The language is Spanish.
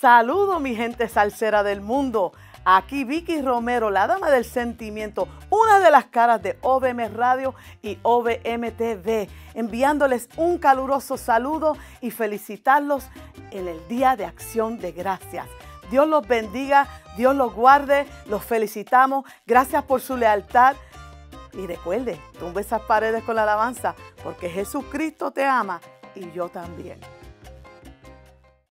Saludo mi gente salsera del mundo, aquí Vicky Romero, la dama del sentimiento, una de las caras de OVM Radio y OVM TV, enviándoles un caluroso saludo y felicitarlos en el Día de Acción de Gracias. Dios los bendiga, Dios los guarde, los felicitamos, gracias por su lealtad y recuerde, tumbe esas paredes con la alabanza porque Jesucristo te ama y yo también.